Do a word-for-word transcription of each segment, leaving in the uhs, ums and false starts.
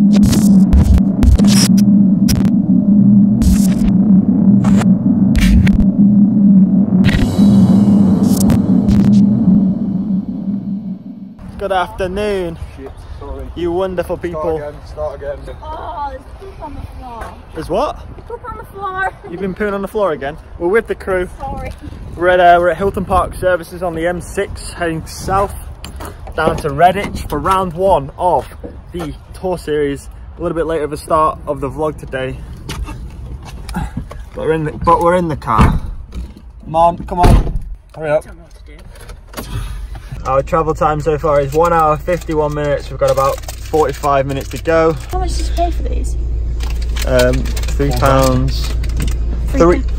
Good afternoon, shit, sorry. You wonderful people. Start again, start again. Oh, there's poop on the floor. There's what? Poop on the floor. You've been pooping on the floor again? We're with the crew. Sorry. We're at, uh, we're at Hilton Park services on the M six, heading south down to Redditch for round one of the Tour Series. A little bit later of the start of the vlog today. But we're in the, but we're in the car. Mom, come on. Hurry up. I don't know what to do. Our travel time so far is one hour fifty-one minutes. We've got about forty-five minutes to go. How much did you pay for these? Um, three yeah. pounds. Three? three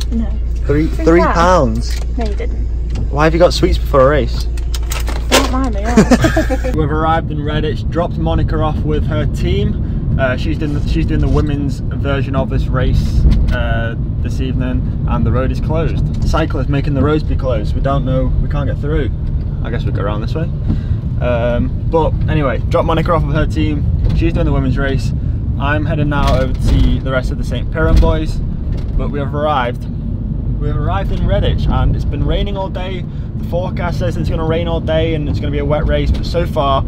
pa no. Three, three, three pounds. pounds? No, you didn't. Why have you got sweets before a race? Don't mind me, yeah. We've arrived in Redditch, dropped Monica off with her team. Uh, she's, doing the, she's doing the women's version of this race uh, this evening, and the road is closed. The cycle is making the roads be closed. We don't know, we can't get through. I guess we go around this way. Um, but anyway, drop Monica off with her team. She's doing the women's race. I'm heading now over to see the rest of the Saint Piran boys. But we have arrived. We've arrived in Redditch and it's been raining all day. The forecast says it's going to rain all day and it's going to be a wet race. But so far,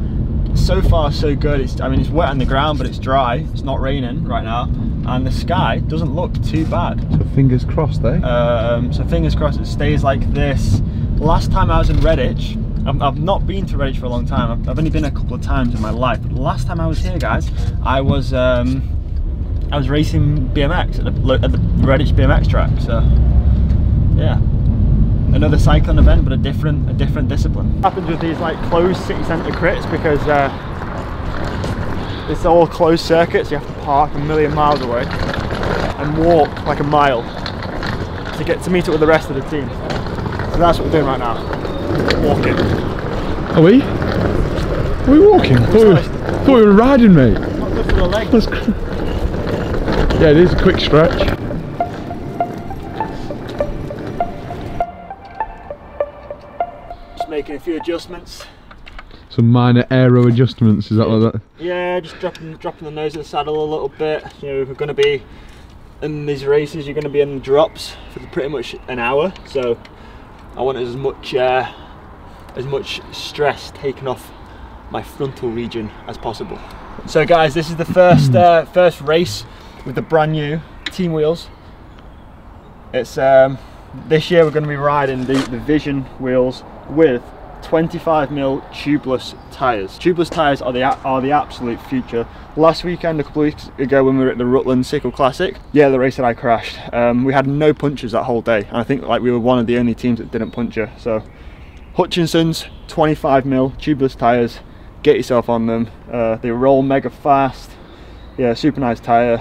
so far so good. It's, I mean, it's wet on the ground, but it's dry. It's not raining right now. And the sky doesn't look too bad. So fingers crossed, eh? Um, so fingers crossed it stays like this. Last time I was in Redditch, I've, I've not been to Redditch for a long time. I've, I've only been a couple of times in my life. But last time I was here, guys, I was um, I was racing B M X at the, at the Redditch B M X track. So yeah, another cycling event, but a different a different discipline. What happens with these like closed city centre crits because uh, it's all closed circuits. You have to park a million miles away and walk like a mile to get to meet up with the rest of the team. So that's what we're doing right now. Walking. Are we? Are we walking? I thought we were, thought we were riding, mate. Not good for the legs. That's cr yeah, it is a quick stretch. Just making a few adjustments. Some minor aero adjustments, is that what that? Yeah, just dropping, dropping the nose of the saddle a little bit. You know, we're going to be in these races, you're going to be in drops for pretty much an hour, so I want as much uh, as much stress taken off my frontal region as possible. So guys, this is the first uh, first race with the brand new team wheels. It's um, this year we're going to be riding the, the Vision wheels with twenty-five mil tubeless tires. Tubeless tires are the are the absolute future. Last weekend, a couple of weeks ago, when we were at the Rutland Cycle Classic, yeah, the race that I crashed, um, we had no punches that whole day, and I think like we were one of the only teams that didn't puncture. So, Hutchinson's twenty-five mil tubeless tires, get yourself on them. Uh, they roll mega fast. Yeah, super nice tire,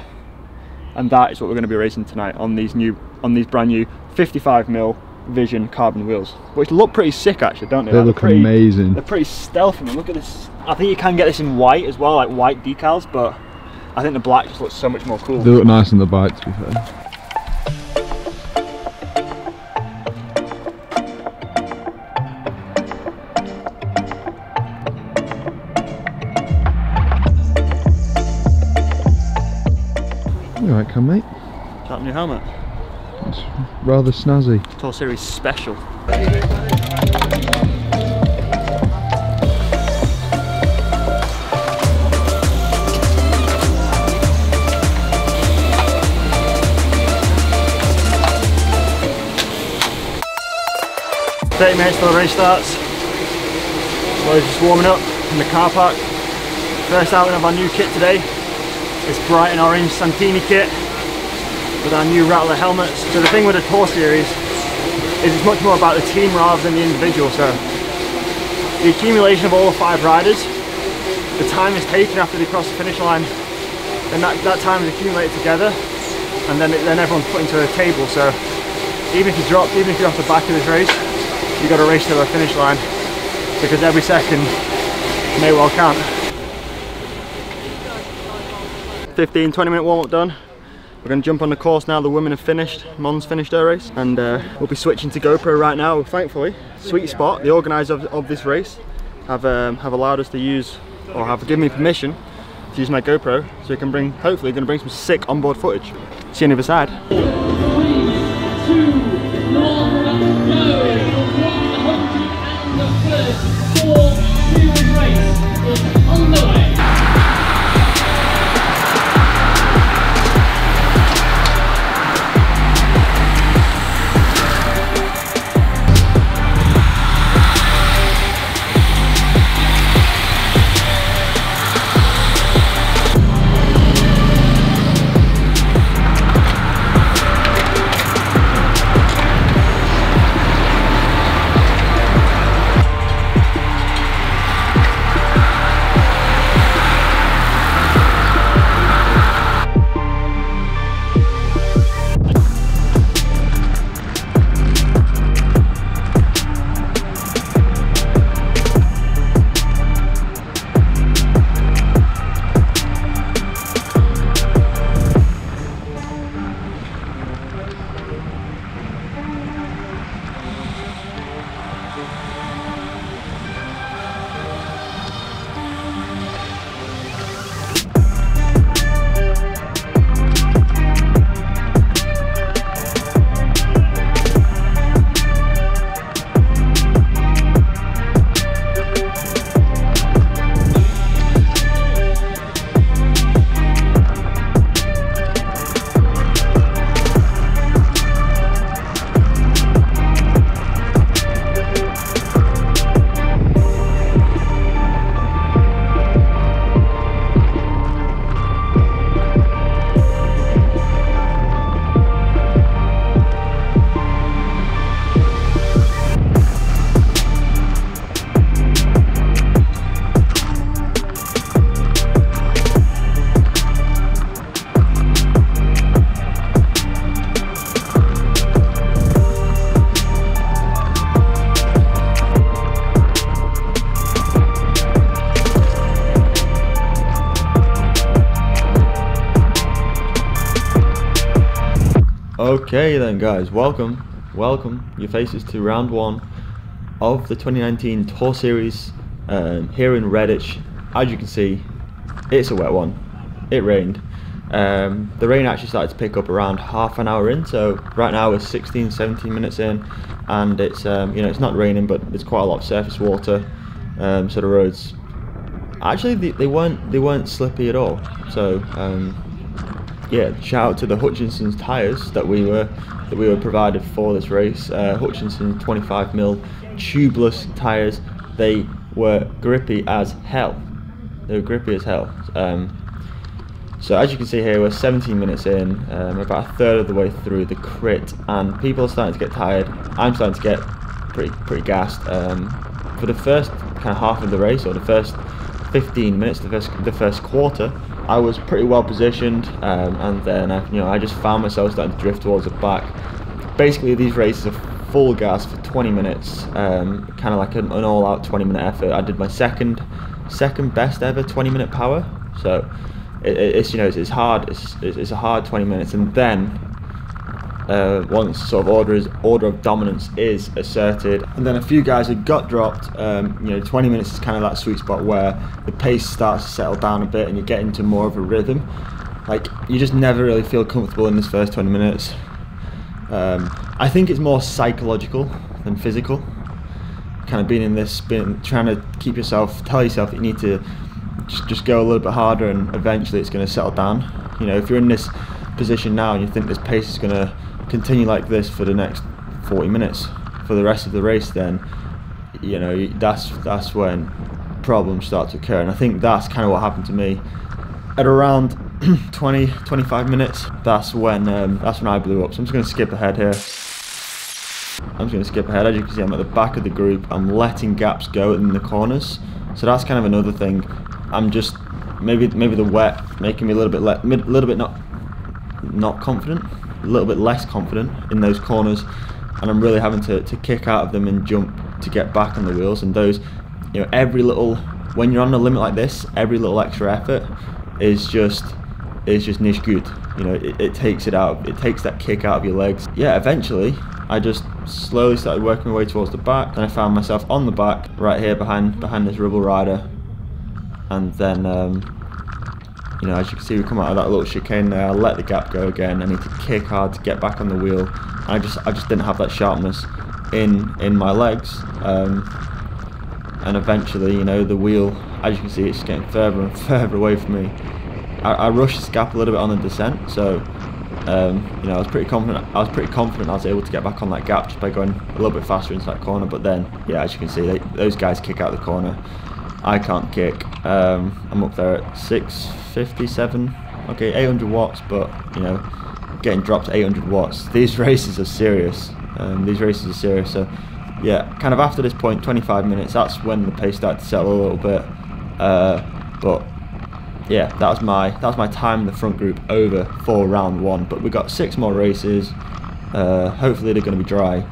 and that is what we're going to be racing tonight on these new on these brand new fifty-five mil. Vision carbon wheels, which look pretty sick actually, don't they? They look pretty, amazing. They're pretty stealthy. I mean, look at this. I think you can get this in white as well, like white decals, but I think the black just looks so much more cool. They look nice on the bike, to be fair. You alright, come mate? Is that new helmet? It's rather snazzy. Tour Series special. thirty minutes till the race starts. We're just warming up in the car park. First outing of our new kit today. It's bright and orange Santini kit, with our new Rattler helmets. So the thing with the Tour Series is it's much more about the team rather than the individual. So the accumulation of all the five riders, the time is taken after they cross the finish line, and that, that time is accumulated together, and then, it, then everyone's put into a table. So even if you drop, even if you're off the back of this race, you've got to race to the finish line, because every second may well count. fifteen, twenty minute warm up done. We're going to jump on the course now. The women have finished. Mon's finished her race, and uh, we'll be switching to GoPro right now. Thankfully, Sweet Spot, the organiser of, of this race, have um, have allowed us to use, or have given me permission to use my GoPro, so you can bring, hopefully going to bring some sick onboard footage. See you on the other side. Okay then guys, welcome, welcome your faces to round one of the twenty nineteen Tour Series um, here in Redditch. As you can see, it's a wet one. It rained. Um, the rain actually started to pick up around half an hour in, so right now we're sixteen, seventeen minutes in, and it's, um, you know, it's not raining, but it's quite a lot of surface water, um, so the roads, actually they, they, weren't, they weren't slippy at all, so um, yeah, shout out to the Hutchinson's tyres that we were that we were provided for this race. Uh, Hutchinson's twenty-five mil tubeless tyres. They were grippy as hell. They were grippy as hell. Um, so as you can see here, we're seventeen minutes in, um, about a third of the way through the crit, and people are starting to get tired. I'm starting to get pretty pretty gassed. Um, for the first kind of half of the race, or the first fifteen minutes, the first the first quarter, I was pretty well positioned, um, and then I, you know, I just found myself starting to drift towards the back. Basically, these races are full gas for twenty minutes, um, kind of like an, an all-out twenty-minute effort. I did my second, second best ever twenty-minute power, so it, it's you know it's, it's hard. It's, it's a hard twenty minutes, and then uh, once sort of order is order of dominance is asserted, and then a few guys had got dropped. Um, you know, twenty minutes is kind of that sweet spot where the pace starts to settle down a bit and you get into more of a rhythm. Like, you just never really feel comfortable in this first twenty minutes. Um, I think it's more psychological than physical. Kind of being in this, being, trying to keep yourself, tell yourself that you need to just, just go a little bit harder, and eventually it's going to settle down. You know, if you're in this position now and you think this pace is going to continue like this for the next forty minutes, for the rest of the race, then, you know, that's that's when problems start to occur. And I think that's kind of what happened to me at around twenty, twenty-five minutes. That's when um, that's when I blew up. So I'm just going to skip ahead here. I'm just going to skip ahead. As you can see, I'm at the back of the group. I'm letting gaps go in the corners. So that's kind of another thing. I'm just maybe maybe the wet making me a little bit a little bit not not confident. A little bit less confident in those corners, and I'm really having to, to kick out of them and jump to get back on the wheels. And those, you know, every little, when you're on a limit like this, every little extra effort is just is just nicht gut. You know, it, it takes it out, it takes that kick out of your legs. Yeah, eventually I just slowly started working my way towards the back, and I found myself on the back right here behind behind this rubble rider, and then um, you know, as you can see, we come out of that little chicane there. I let the gap go again. I need to kick hard to get back on the wheel. And I just, I just didn't have that sharpness in in my legs. Um, and eventually, you know, the wheel, as you can see, it's getting further and further away from me. I, I rushed the gap a little bit on the descent, so um, you know, I was pretty confident. I was pretty confident I was able to get back on that gap just by going a little bit faster into that corner. But then, yeah, as you can see, they, those guys kick out the corner. I can't kick. Um, I'm up there at six fifty-seven. Okay, eight hundred watts, but you know, getting dropped to eight hundred watts. These races are serious. Um, these races are serious. So yeah, kind of after this point, twenty-five minutes. That's when the pace started to settle a little bit. Uh, but yeah, that was my that was my time in the front group over for round one. But we got six more races. Uh, hopefully they're going to be dry.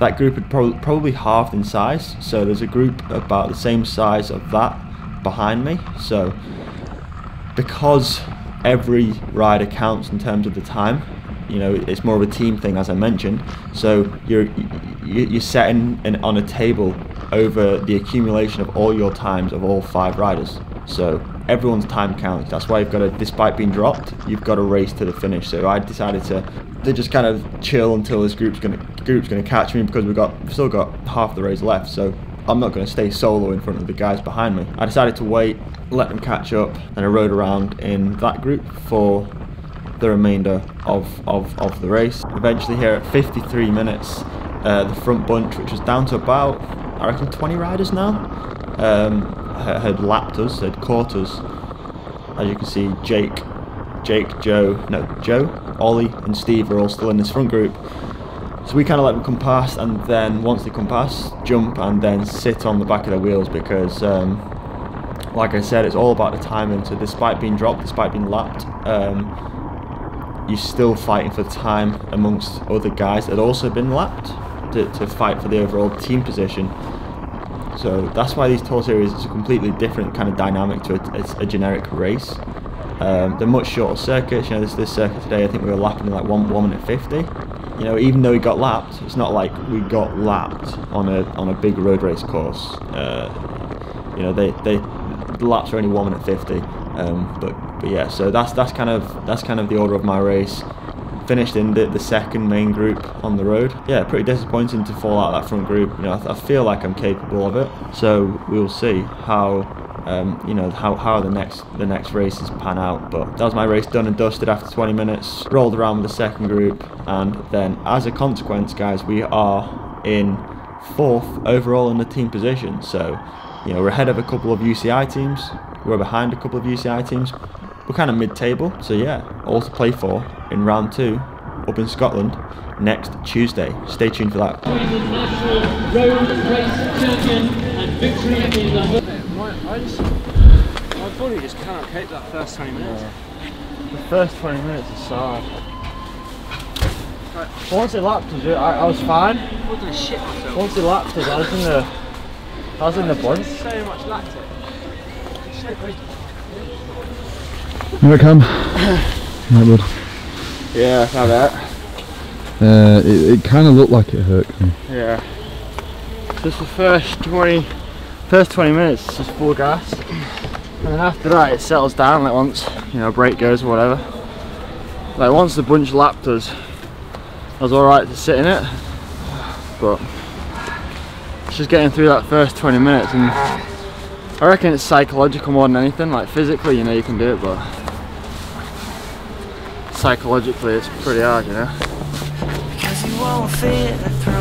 That group had pro probably halved in size, so there's a group about the same size of that behind me. So because every rider counts in terms of the time, you know, it's more of a team thing, as I mentioned. So you're you're setting in on a table over the accumulation of all your times of all five riders. So everyone's time counts. That's why you've got to, despite being dropped, you've got to race to the finish. So I decided to, to just kind of chill until this group's gonna group's gonna catch me, because we've got we've still got half the race left. So I'm not gonna stay solo in front of the guys behind me. I decided to wait, let them catch up, and I rode around in that group for the remainder of of, of the race. Eventually, here at fifty-three minutes, uh, the front bunch, which was down to about, I reckon, twenty riders now, Um, had lapped us, had caught us. As you can see, Jake, Jake, Joe, no, Joe, Ollie and Steve are all still in this front group. So we kind of let them come past, and then once they come past, jump and then sit on the back of their wheels, because um, like I said, it's all about the timing. So despite being dropped, despite being lapped, um, you're still fighting for time amongst other guys that had also been lapped to, to fight for the overall team position. So that's why these Tour Series is a completely different kind of dynamic to a, a generic race. Um, they're much shorter circuits. You know, this this circuit today, I think we were lapping in like one one minute fifty. You know, even though we got lapped, it's not like we got lapped on a on a big road race course. Uh, you know, they they the laps are only one minute fifty. Um, but but yeah, so that's that's kind of that's kind of the order of my race. Finished in the, the second main group on the road. Yeah, pretty disappointing to fall out of that front group. You know, I, th I feel like I'm capable of it. So we'll see how um, you know how, how the next the next races pan out. But that was my race done and dusted after twenty minutes. Rolled around with the second group, and then as a consequence, guys, we are in fourth overall in the team position. So you know, we're ahead of a couple of U C I teams. We're behind a couple of U C I teams. We're kind of mid-table, so yeah, all to play for in round two up in Scotland next Tuesday. Stay tuned for that. I thought he just can't hit that first twenty minutes. Yeah. The first twenty minutes is sad. Right. Once it lapsed, I, I was fine. Shit myself. Once it lapsed, I was in the, I was in the bunch. So much lactate. Here I come. Not good. Yeah, not that. Uh, it it kind of looked like it hurt me. Yeah. Just the first twenty, first twenty minutes, it's just full gas, and then after that it settles down. Like once you know brake goes or whatever. Like once the bunch lapped us, I was all right to sit in it, but it's just getting through that first twenty minutes and. I reckon it's psychological more than anything. Like physically, you know, you can do it, but psychologically, it's pretty hard, you know.